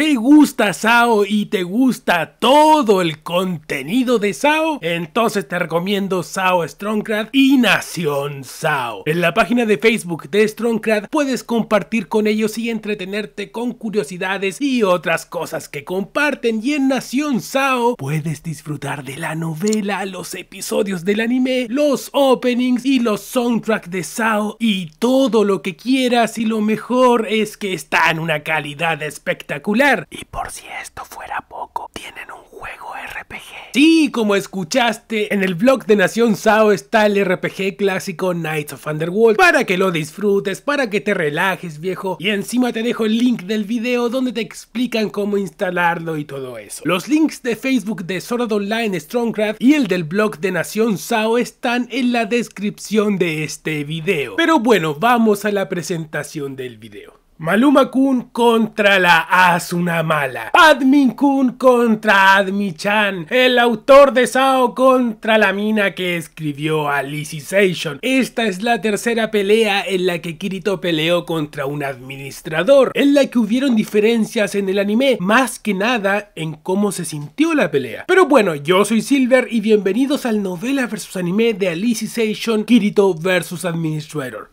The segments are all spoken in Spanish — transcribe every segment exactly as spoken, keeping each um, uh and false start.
¿Te gusta Sao y te gusta todo el contenido de Sao? Entonces te recomiendo Sao StrongCrad y Nación Sao. En la página de Facebook de StrongCrad puedes compartir con ellos y entretenerte con curiosidades y otras cosas que comparten. Y en Nación Sao puedes disfrutar de la novela, los episodios del anime, los openings y los soundtracks de Sao y todo lo que quieras. Y lo mejor es que está en una calidad espectacular. Y por si esto fuera poco, tienen un juego R P G. Sí, como escuchaste, en el blog de Nación Sao está el R P G clásico Knights of Underworld, para que lo disfrutes, para que te relajes, viejo. Y encima te dejo el link del video donde te explican cómo instalarlo y todo eso. Los links de Facebook de Sword Art Online, StrongCrad y el del blog de Nación Sao están en la descripción de este video. Pero bueno, vamos a la presentación del video. Maluma-kun contra la Asuna mala, Admin-kun contra Admi-chan, el autor de Sao contra la mina que escribió Alicization. Esta es la tercera pelea en la que Kirito peleó contra un administrador, en la que hubieron diferencias en el anime, más que nada en cómo se sintió la pelea. Pero bueno, yo soy Silver y bienvenidos al novela versus anime de Alicization, Kirito versus Administrator.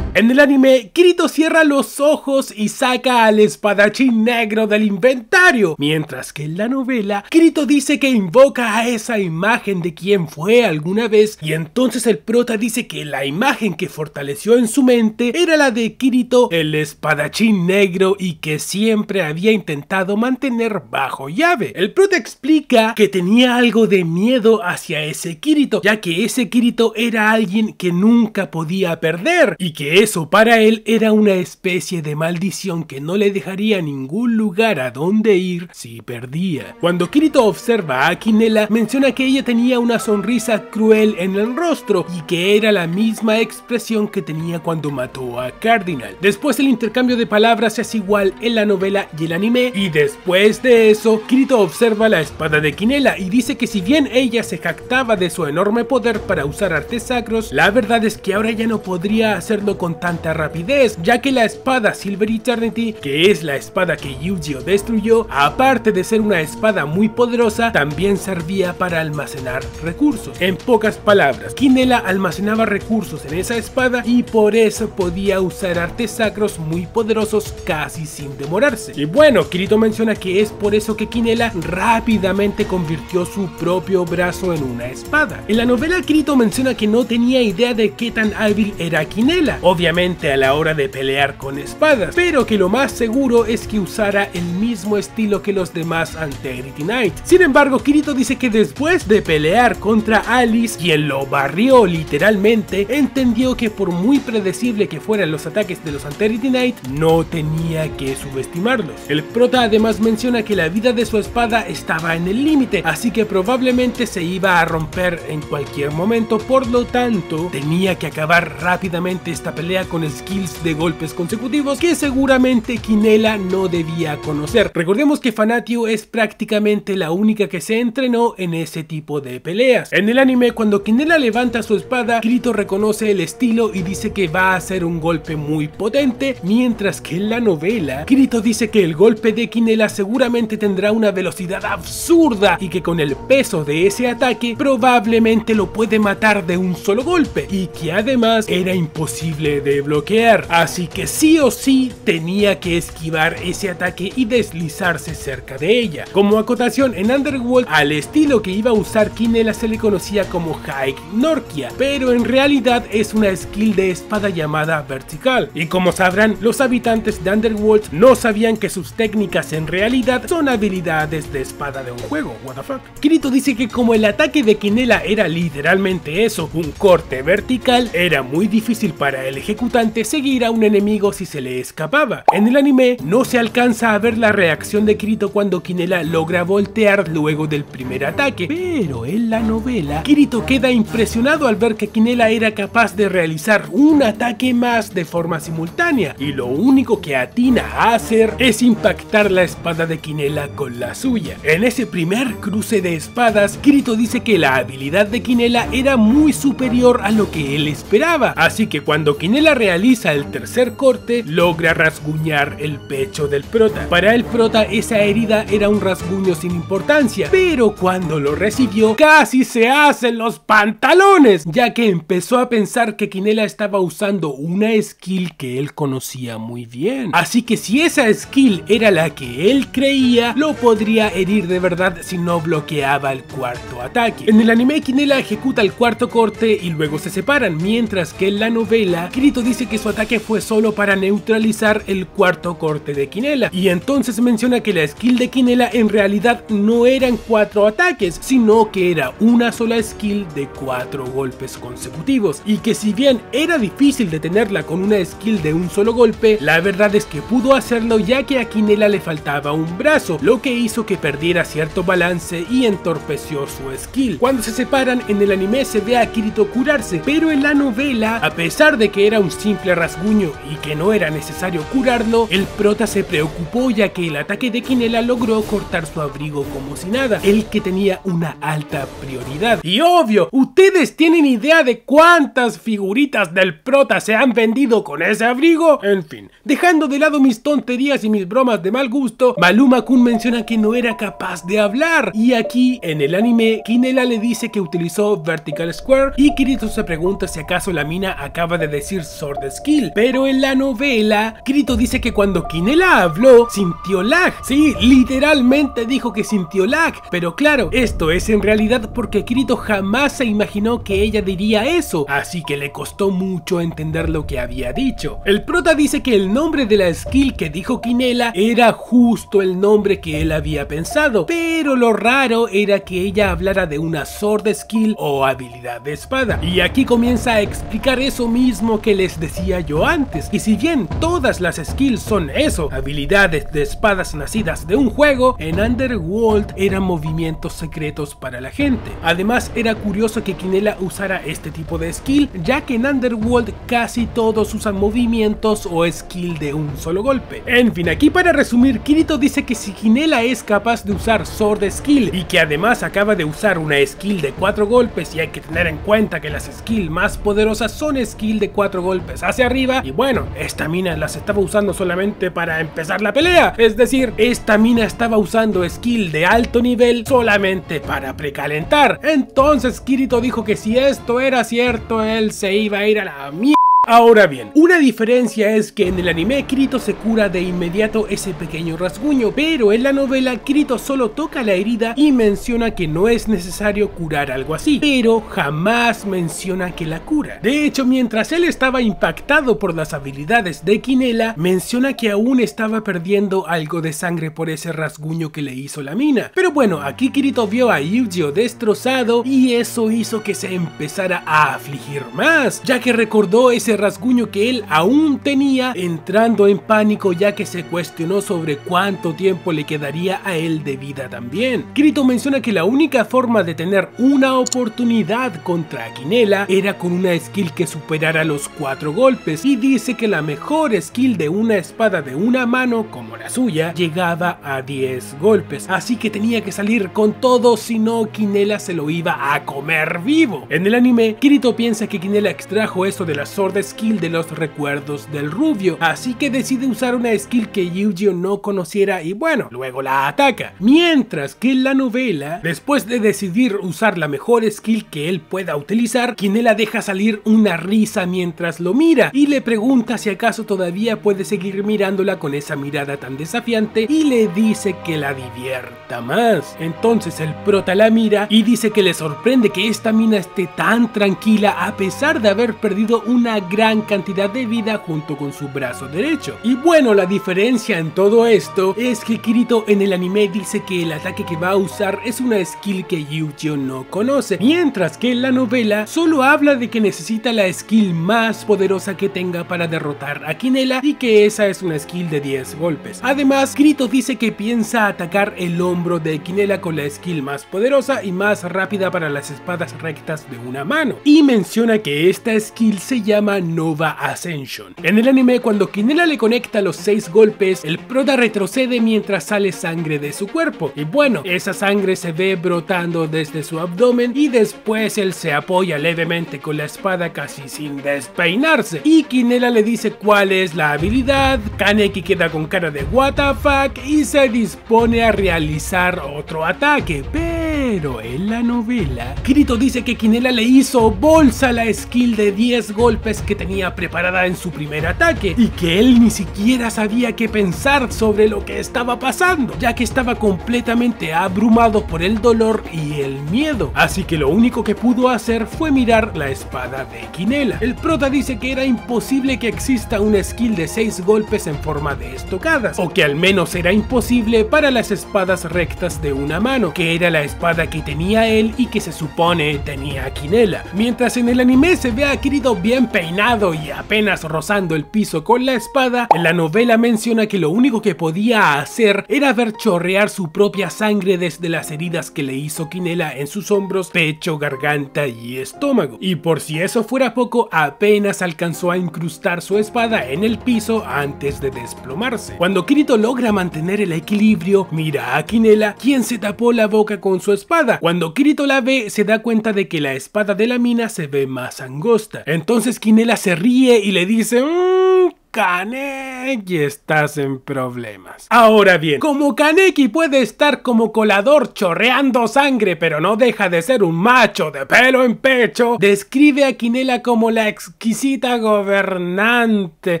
En el anime, Kirito cierra los ojos y saca al espadachín negro del inventario, mientras que en la novela, Kirito dice que invoca a esa imagen de quien fue alguna vez, y entonces el prota dice que la imagen que fortaleció en su mente era la de Kirito, el espadachín negro, y que siempre había intentado mantener bajo llave. El prota explica que tenía algo de miedo hacia ese Kirito, ya que ese Kirito era alguien que nunca podía perder, y que eso para él era una especie de maldición que no le dejaría ningún lugar a donde ir si perdía. Cuando Kirito observa a Quinella, menciona que ella tenía una sonrisa cruel en el rostro y que era la misma expresión que tenía cuando mató a Cardinal. Después el intercambio de palabras es igual en la novela y el anime, y después de eso Kirito observa la espada de Quinella y dice que si bien ella se jactaba de su enorme poder para usar artes sacros, la verdad es que ahora ya no podría hacerlo con tanta rapidez, ya que la espada Silver Eternity, que es la espada que Eugeo destruyó, aparte de ser una espada muy poderosa, también servía para almacenar recursos. En pocas palabras, Quinella almacenaba recursos en esa espada y por eso podía usar artes sacros muy poderosos casi sin demorarse. Y bueno, Kirito menciona que es por eso que Quinella rápidamente convirtió su propio brazo en una espada. En la novela, Kirito menciona que no tenía idea de qué tan hábil era Quinella, obviamente a la hora de pelear con espadas, pero que lo más seguro es que usara el mismo estilo que los demás Antegrity Knights. Sin embargo, Kirito dice que después de pelear contra Alice, quien lo barrió literalmente, entendió que por muy predecible que fueran los ataques de los Antegrity Knights, no tenía que subestimarlos. El prota además menciona que la vida de su espada estaba en el límite, así que probablemente se iba a romper en cualquier momento, por lo tanto tenía que acabar rápidamente esta pelea con skills de golpes consecutivos que seguramente Quinella no debía conocer. Recordemos que Fanatio es prácticamente la única que se entrenó en ese tipo de peleas. En el anime, cuando Quinella levanta su espada, Kirito reconoce el estilo y dice que va a hacer un golpe muy potente, mientras que en la novela, Kirito dice que el golpe de Quinella seguramente tendrá una velocidad absurda y que con el peso de ese ataque probablemente lo puede matar de un solo golpe, y que además era imposible de bloquear, así que sí o sí tenía que esquivar ese ataque y deslizarse cerca de ella. Como acotación, en Underworld al estilo que iba a usar Quinella se le conocía como Hike Norquia, pero en realidad es una skill de espada llamada vertical, y como sabrán, los habitantes de Underworld no sabían que sus técnicas en realidad son habilidades de espada de un juego. What the fuck. Kirito dice que como el ataque de Quinella era literalmente eso, un corte vertical, era muy difícil para él ejecutante seguir a un enemigo si se le escapaba. En el anime no se alcanza a ver la reacción de Kirito cuando Quinella logra voltear luego del primer ataque, pero en la novela Kirito queda impresionado al ver que Quinella era capaz de realizar un ataque más de forma simultánea, y lo único que atina a hacer es impactar la espada de Quinella con la suya. En ese primer cruce de espadas, Kirito dice que la habilidad de Quinella era muy superior a lo que él esperaba, así que cuando Quinella Quinella realiza el tercer corte, logra rasguñar el pecho del prota. Para el prota esa herida era un rasguño sin importancia, pero cuando lo recibió casi se hacen los pantalones, ya que empezó a pensar que Quinella estaba usando una skill que él conocía muy bien. Así que si esa skill era la que él creía, lo podría herir de verdad si no bloqueaba el cuarto ataque. En el anime Quinella ejecuta el cuarto corte y luego se separan, mientras que en la novela Kirito dice que su ataque fue solo para neutralizar el cuarto corte de Quinella, y entonces menciona que la skill de Quinella en realidad no eran cuatro ataques, sino que era una sola skill de cuatro golpes consecutivos, y que si bien era difícil detenerla con una skill de un solo golpe, la verdad es que pudo hacerlo ya que a Quinella le faltaba un brazo, lo que hizo que perdiera cierto balance y entorpeció su skill. Cuando se separan en el anime se ve a Kirito curarse, pero en la novela, a pesar de que era un simple rasguño y que no era necesario curarlo, el prota se preocupó ya que el ataque de Quinella logró cortar su abrigo como si nada, el que tenía una alta prioridad. Y obvio, ¿ustedes tienen idea de cuántas figuritas del prota se han vendido con ese abrigo? En fin, dejando de lado mis tonterías y mis bromas de mal gusto, Maluma-kun menciona que no era capaz de hablar, y aquí en el anime Quinella le dice que utilizó Vertical Square y Kirito se pregunta si acaso la mina acaba de decir Sword Skill, pero en la novela Kirito dice que cuando Quinella habló sintió lag. Sí, literalmente dijo que sintió lag, pero claro, esto es en realidad porque Kirito jamás se imaginó que ella diría eso, así que le costó mucho entender lo que había dicho. El prota dice que el nombre de la skill que dijo Quinella era justo el nombre que él había pensado, pero lo raro era que ella hablara de una Sword Skill o habilidad de espada. Y aquí comienza a explicar eso mismo que les decía yo antes, y si bien todas las skills son eso, habilidades de espadas nacidas de un juego, en Underworld eran movimientos secretos para la gente. Además era curioso que Quinella usara este tipo de skill, ya que en Underworld casi todos usan movimientos o skill de un solo golpe. En fin, aquí para resumir, Kirito dice que si Quinella es capaz de usar Sword Skill y que además acaba de usar una skill de cuatro golpes, y hay que tener en cuenta que las skills más poderosas son skill de cuatro golpes hacia arriba, y bueno, esta mina las estaba usando solamente para empezar la pelea, es decir, esta mina estaba usando skill de alto nivel solamente para precalentar. Entonces Kirito dijo que si esto era cierto, él se iba a ir a la mierda. Ahora bien, una diferencia es que en el anime Kirito se cura de inmediato ese pequeño rasguño, pero en la novela Kirito solo toca la herida y menciona que no es necesario curar algo así, pero jamás menciona que la cura. De hecho, mientras él estaba impactado por las habilidades de Quinella, menciona que aún estaba perdiendo algo de sangre por ese rasguño que le hizo la mina. Pero bueno, aquí Kirito vio a Eugeo destrozado y eso hizo que se empezara a afligir más, ya que recordó ese rasguño que él aún tenía, entrando en pánico ya que se cuestionó sobre cuánto tiempo le quedaría a él de vida también. Kirito menciona que la única forma de tener una oportunidad contra Quinella era con una skill que superara los cuatro golpes, y dice que la mejor skill de una espada de una mano como la suya llegaba a diez golpes, así que tenía que salir con todo, si no Quinella se lo iba a comer vivo. En el anime Kirito piensa que Quinella extrajo eso de la Sword Skill de los recuerdos del rubio, así que decide usar una skill que Eugeo no conociera y bueno, luego la ataca. Mientras que en la novela, después de decidir usar la mejor skill que él pueda utilizar, Quinella deja salir una risa mientras lo mira y le pregunta si acaso todavía puede seguir mirándola con esa mirada tan desafiante, y le dice que la divierta más. Entonces el prota la mira y dice que le sorprende que esta mina esté tan tranquila a pesar de haber perdido una gran cantidad de vida junto con su brazo derecho. Y bueno, la diferencia en todo esto es que Kirito en el anime dice que el ataque que va a usar es una skill que Eugeo no conoce, mientras que en la novela solo habla de que necesita la skill más poderosa que tenga para derrotar a Quinella, y que esa es una skill de diez golpes. Además, Kirito dice que piensa atacar el hombro de Quinella con la skill más poderosa y más rápida para las espadas rectas de una mano, y menciona que esta skill se llama Nova Ascension. En el anime, cuando Quinella le conecta los seis golpes, el prota retrocede mientras sale sangre de su cuerpo, y bueno, esa sangre se ve brotando desde su abdomen y después él se apoya levemente con la espada casi sin despeinarse, y Quinella le dice cuál es la habilidad. Kaneki queda con cara de what the fuck y se dispone a realizar otro ataque, pero en la novela Kirito dice que Quinella le hizo bolsa la skill de diez golpes que tenía preparada en su primer ataque y que él ni siquiera sabía qué pensar sobre lo que estaba pasando, ya que estaba completamente abrumado por el dolor y el miedo, así que lo único que pudo hacer fue mirar la espada de Quinella. El prota dice que era imposible que exista una skill de seis golpes en forma de estocadas, o que al menos era imposible para las espadas rectas de una mano, que era la espada que tenía él y que se supone tenía Quinella. Mientras en el anime se ve a Kirito bien peinado y apenas rozando el piso con la espada, en la novela menciona que lo único que podía hacer era ver chorrear su propia sangre desde las heridas que le hizo Quinella en sus hombros, pecho, garganta y estómago. Y por si eso fuera poco, apenas alcanzó a incrustar su espada en el piso antes de desplomarse. Cuando Kirito logra mantener el equilibrio, mira a Quinella, quien se tapó la boca con su espada. Cuando Kirito la ve, se da cuenta de que la espada de la mina se ve más angosta. Entonces Quinella se ríe y le dice: mmm, Kaneki, estás en problemas. Ahora bien, como Kaneki puede estar como colador chorreando sangre, pero no deja de ser un macho de pelo en pecho, describe a Quinella como la exquisita gobernante.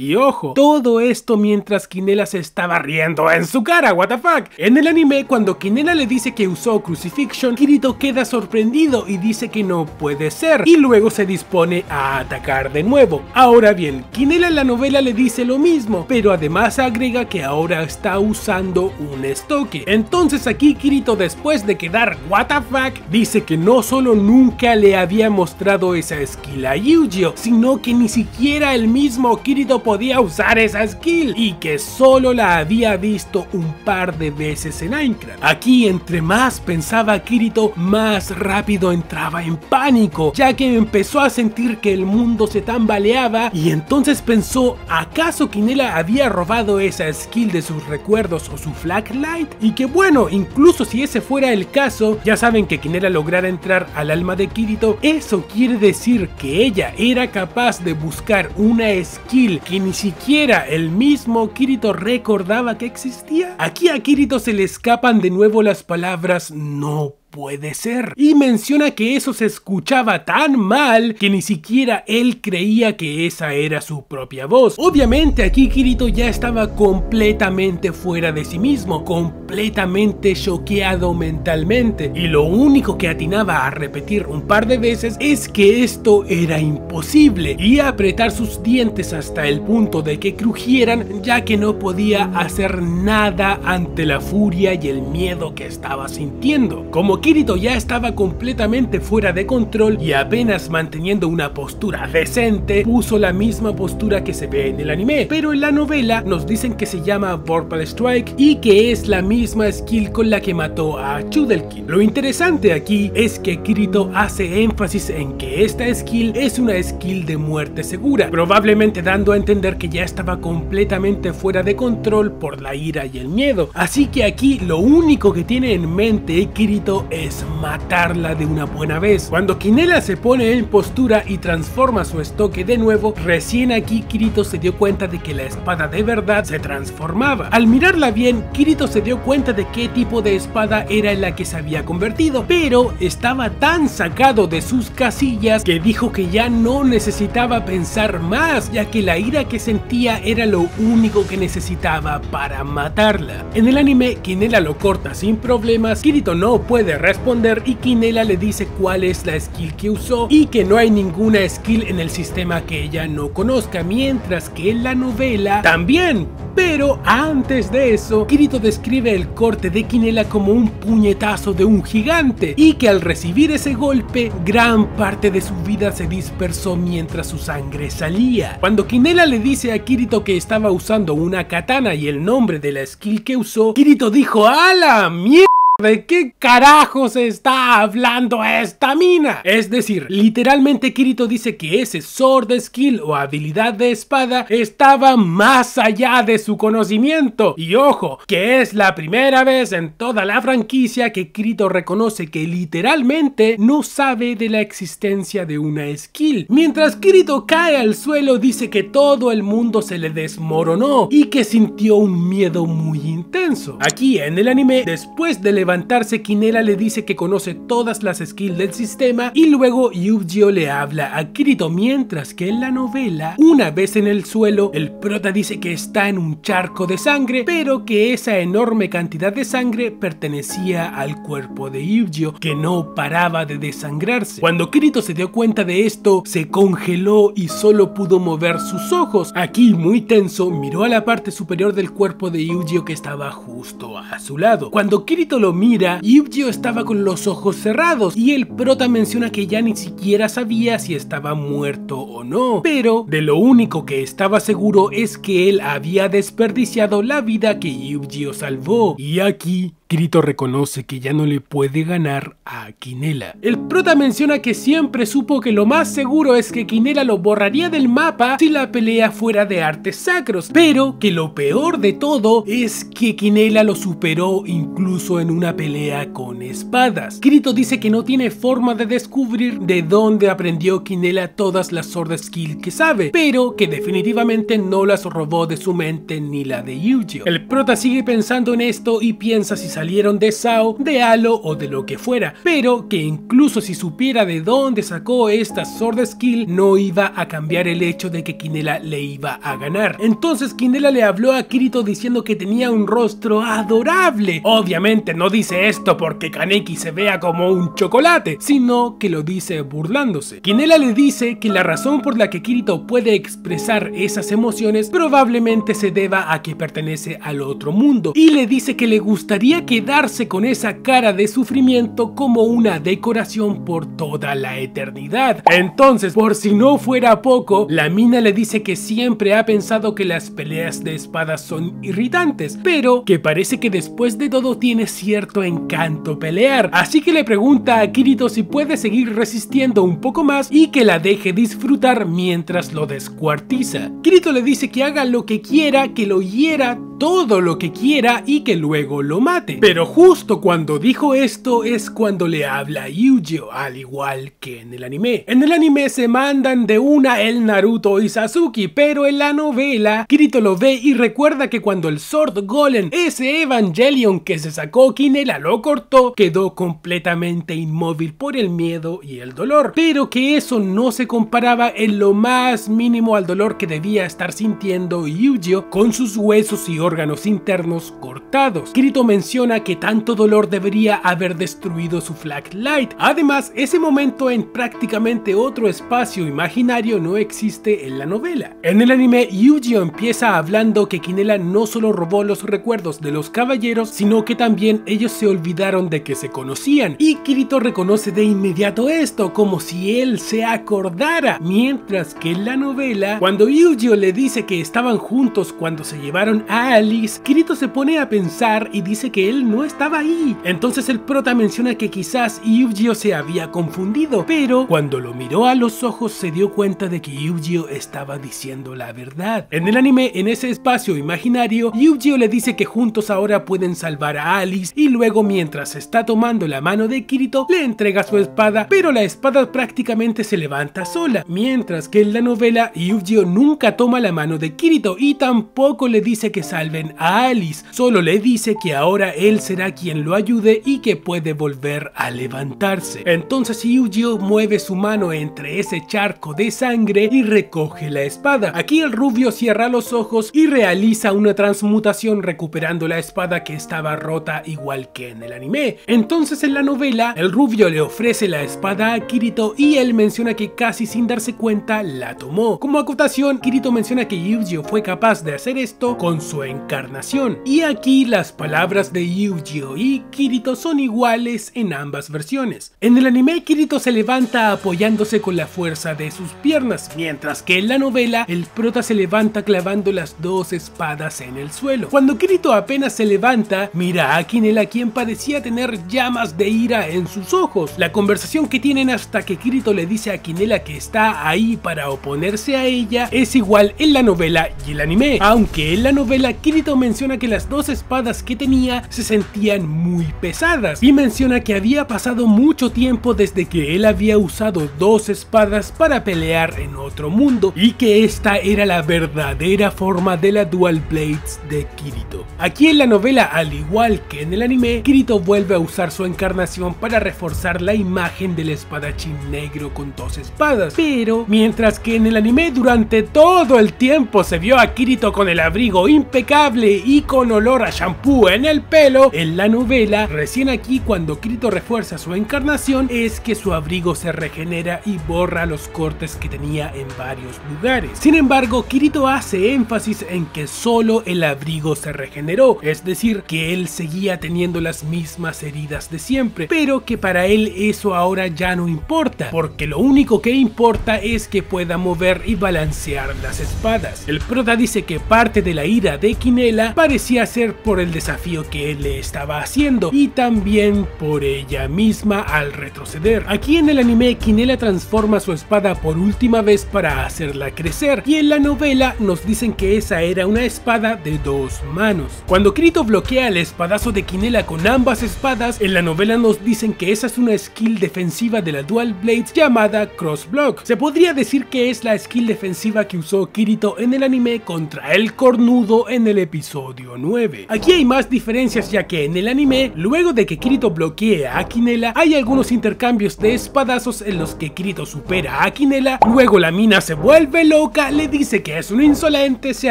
Y ojo, todo esto mientras Quinella se estaba riendo en su cara, what the fuck. En el anime, cuando Quinella le dice que usó Crucifixion, Kirito queda sorprendido y dice que no puede ser, y luego se dispone a atacar de nuevo. Ahora bien, Quinella en la novela le dice lo mismo, pero además agrega que ahora está usando un estoque. Entonces aquí Kirito, después de quedar what the fuck, dice que no solo nunca le había mostrado esa skill a Eugeo, sino que ni siquiera el mismo Kirito podía usar esa skill, y que solo la había visto un par de veces en Aincrad. Aquí, entre más pensaba Kirito, más rápido entraba en pánico, ya que empezó a sentir que el mundo se tambaleaba, y entonces pensó: ¿acaso Quinella había robado esa skill de sus recuerdos o su Flaglight? Y que bueno, incluso si ese fuera el caso, ya saben que Quinella lograra entrar al alma de Kirito, eso quiere decir que ella era capaz de buscar una skill que ni siquiera el mismo Kirito recordaba que existía. Aquí a Kirito se le escapan de nuevo las palabras "no puede ser", y menciona que eso se escuchaba tan mal que ni siquiera él creía que esa era su propia voz. Obviamente aquí Kirito ya estaba completamente fuera de sí mismo, completamente choqueado mentalmente, y lo único que atinaba a repetir un par de veces es que esto era imposible, y a apretar sus dientes hasta el punto de que crujieran, ya que no podía hacer nada ante la furia y el miedo que estaba sintiendo. Como Kirito ya estaba completamente fuera de control y apenas manteniendo una postura decente, puso la misma postura que se ve en el anime, pero en la novela nos dicen que se llama Vorpal Strike y que es la misma skill con la que mató a Chudelkin. Lo interesante aquí es que Kirito hace énfasis en que esta skill es una skill de muerte segura, probablemente dando a entender que ya estaba completamente fuera de control por la ira y el miedo, así que aquí lo único que tiene en mente Kirito es matarla de una buena vez. Cuando Quinella se pone en postura y transforma su estoque de nuevo, recién aquí Kirito se dio cuenta de que la espada de verdad se transformaba. Al mirarla bien, Kirito se dio cuenta de qué tipo de espada era en la que se había convertido, pero estaba tan sacado de sus casillas que dijo que ya no necesitaba pensar más, ya que la ira que sentía era lo único que necesitaba para matarla. En el anime, Quinella lo corta sin problemas, Kirito no puede responder y Quinella le dice cuál es la skill que usó y que no hay ninguna skill en el sistema que ella no conozca, mientras que en la novela también. Pero antes de eso, Kirito describe el corte de Quinella como un puñetazo de un gigante, y que al recibir ese golpe, gran parte de su vida se dispersó mientras su sangre salía. Cuando Quinella le dice a Kirito que estaba usando una katana y el nombre de la skill que usó, Kirito dijo: ¡a la mierda! ¿De qué carajos está hablando esta mina? Es decir, literalmente Kirito dice que ese sword skill o habilidad de espada estaba más allá de su conocimiento. Y ojo, que es la primera vez en toda la franquicia que Kirito reconoce que literalmente no sabe de la existencia de una skill. Mientras Kirito cae al suelo, dice que todo el mundo se le desmoronó y que sintió un miedo muy intenso. Aquí en el anime, después de levantarse, Quinella le dice que conoce todas las skills del sistema y luego Eugeo le habla a Kirito, mientras que en la novela, una vez en el suelo, el prota dice que está en un charco de sangre, pero que esa enorme cantidad de sangre pertenecía al cuerpo de Eugeo, que no paraba de desangrarse. Cuando Kirito se dio cuenta de esto, se congeló y solo pudo mover sus ojos. Aquí, muy tenso, miró a la parte superior del cuerpo de Eugeo que estaba justo a su lado. Cuando Kirito lo mira, Eugeo estaba con los ojos cerrados y el prota menciona que ya ni siquiera sabía si estaba muerto o no, pero de lo único que estaba seguro es que él había desperdiciado la vida que Eugeo salvó. Y aquí Kirito reconoce que ya no le puede ganar a Quinella. El prota menciona que siempre supo que lo más seguro es que Quinella lo borraría del mapa si la pelea fuera de artes sacros, pero que lo peor de todo es que Quinella lo superó incluso en una pelea con espadas. Kirito dice que no tiene forma de descubrir de dónde aprendió Quinella todas las sword skills que sabe, pero que definitivamente no las robó de su mente ni la de Eugeo. El prota sigue pensando en esto y piensa si salieron de Sao, de Halo o de lo que fuera, pero que incluso si supiera de dónde sacó esta sword skill, no iba a cambiar el hecho de que Quinella le iba a ganar. Entonces Quinella le habló a Kirito diciendo que tenía un rostro adorable. Obviamente no dice esto porque Kaneki se vea como un chocolate, sino que lo dice burlándose. Quinella le dice que la razón por la que Kirito puede expresar esas emociones probablemente se deba a que pertenece al otro mundo, y le dice que le gustaría que quedarse con esa cara de sufrimiento como una decoración por toda la eternidad. Entonces, por si no fuera poco, la mina le dice que siempre ha pensado que las peleas de espadas son irritantes, pero que parece que después de todo tiene cierto encanto pelear, así que le pregunta a Kirito si puede seguir resistiendo un poco más y que la deje disfrutar mientras lo descuartiza. Kirito le dice que haga lo que quiera, que lo hiera todo lo que quiera y que luego lo mate. Pero justo cuando dijo esto es cuando le habla Eugeo, al igual que en el anime. En el anime se mandan de una el Naruto y Sasuke, pero en la novela Kirito lo ve y recuerda que cuando el Sword Golem, ese Evangelion que se sacó Quinella, lo cortó, quedó completamente inmóvil por el miedo y el dolor, pero que eso no se comparaba en lo más mínimo al dolor que debía estar sintiendo Eugeo con sus huesos y órganos internos cortados. Kirito menciona que tanto dolor debería haber destruido su Flaglight. Además, ese momento en prácticamente otro espacio imaginario no existe en la novela. En el anime, Eugeo empieza hablando que Quinella no solo robó los recuerdos de los caballeros, sino que también ellos se olvidaron de que se conocían, y Kirito reconoce de inmediato esto, como si él se acordara, mientras que en la novela, cuando Eugeo le dice que estaban juntos cuando se llevaron a Alice, Kirito se pone a pensar y dice que él no estaba ahí. Entonces el prota menciona que quizás Eugeo se había confundido, pero cuando lo miró a los ojos se dio cuenta de que Eugeo estaba diciendo la verdad. En el anime, en ese espacio imaginario, Eugeo le dice que juntos ahora pueden salvar a Alice, y luego mientras está tomando la mano de Kirito le entrega su espada, pero la espada prácticamente se levanta sola, mientras que en la novela Eugeo nunca toma la mano de Kirito y tampoco le dice que salven a Alice, solo le dice que ahora Ahora él será quien lo ayude y que puede volver a levantarse. Entonces Eugeo mueve su mano entre ese charco de sangre y recoge la espada. Aquí el rubio cierra los ojos y realiza una transmutación recuperando la espada que estaba rota, igual que en el anime. Entonces en la novela el rubio le ofrece la espada a Kirito y él menciona que casi sin darse cuenta la tomó. Como acotación, Kirito menciona que Eugeo fue capaz de hacer esto con su reencarnación. Y aquí las palabras de Eugeo y Kirito son iguales en ambas versiones. En el anime, Kirito se levanta apoyándose con la fuerza de sus piernas, mientras que en la novela el prota se levanta clavando las dos espadas en el suelo. Cuando Kirito apenas se levanta, mira a Quinella, quien parecía tener llamas de ira en sus ojos. La conversación que tienen hasta que Kirito le dice a Quinella que está ahí para oponerse a ella es igual en la novela y el anime, aunque en la novela Kirito menciona que las dos espadas que tenía se sentían muy pesadas y menciona que había pasado mucho tiempo desde que él había usado dos espadas para pelear en otro mundo y que esta era la verdadera forma de la Dual Blades de Kirito. Aquí en la novela, al igual que en el anime, Kirito vuelve a usar su encarnación para reforzar la imagen del espadachín negro con dos espadas, pero mientras que en el anime durante todo el tiempo se vio a Kirito con el abrigo impecable y con olor a shampoo en el pelo, en la novela, recién aquí cuando Kirito refuerza su encarnación es que su abrigo se regenera y borra los cortes que tenía en varios lugares. Sin embargo, Kirito hace énfasis en que solo el abrigo se regeneró, es decir, que él seguía teniendo las mismas heridas de siempre, pero que para él eso ahora ya no importa, porque lo único que importa es que pueda mover y balancear las espadas. El prota dice que parte de la ira de Quinella parecía ser por el desafío que él le estaba haciendo y también por ella misma al retroceder. Aquí en el anime, Quinella transforma su espada por última vez para hacerla crecer, y en la novela nos dicen que esa era una espada de dos manos. Cuando Kirito bloquea el espadazo de Quinella con ambas espadas, en la novela nos dicen que esa es una skill defensiva de la Dual Blades llamada Cross Block. Se podría decir que es la skill defensiva que usó Kirito en el anime contra el cornudo en el episodio nueve. Aquí hay más diferencias, ya que en el anime, luego de que Kirito bloquea a Quinella, hay algunos intercambios de espadazos en los que Kirito supera a Quinella, luego la mina se vuelve loca, le dice que es un insolente, se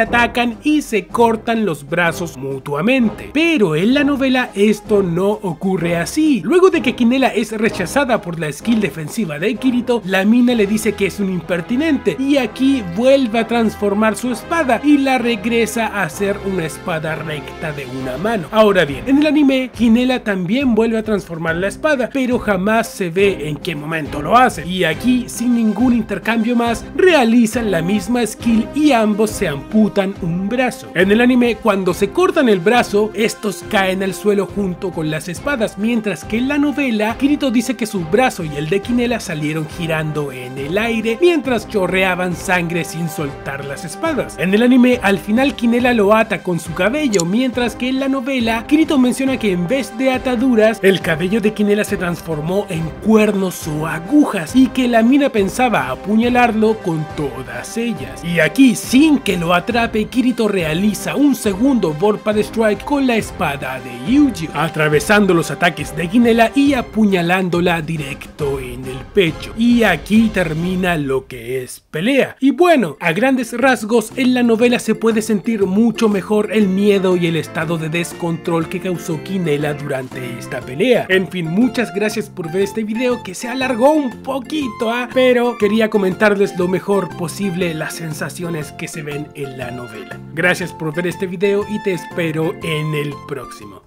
atacan y se cortan los brazos mutuamente. Pero en la novela esto no ocurre así. Luego de que Quinella es rechazada por la skill defensiva de Kirito, la mina le dice que es un impertinente y aquí vuelve a transformar su espada y la regresa a ser una espada recta de una mano. Ahora bien, en el anime Quinella también vuelve a transformar la espada, pero jamás se ve en qué momento lo hace, y aquí sin ningún intercambio más realizan la misma skill y ambos se amputan un brazo. En el anime, cuando se cortan el brazo, estos caen al suelo junto con las espadas, mientras que en la novela Kirito dice que su brazo y el de Quinella salieron girando en el aire mientras chorreaban sangre sin soltar las espadas. En el anime, al final Quinella lo ata con su cabello, mientras que en la novela Kirito menciona que en vez de ataduras, el cabello de Quinella se transformó en cuernos o agujas y que la mina pensaba apuñalarlo con todas ellas. Y aquí, sin que lo atrape, Kirito realiza un segundo Vorpal Strike con la espada de Eugeo, atravesando los ataques de Quinella y apuñalándola directo en el pecho. Y aquí termina lo que es pelea. Y bueno, a grandes rasgos, en la novela se puede sentir mucho mejor el miedo y el estado de descontrol que causó Quinella durante esta pelea. En fin, muchas gracias por ver este video que se alargó un poquito, ¿eh? Pero quería comentarles lo mejor posible las sensaciones que se ven en la novela. Gracias por ver este video y te espero en el próximo.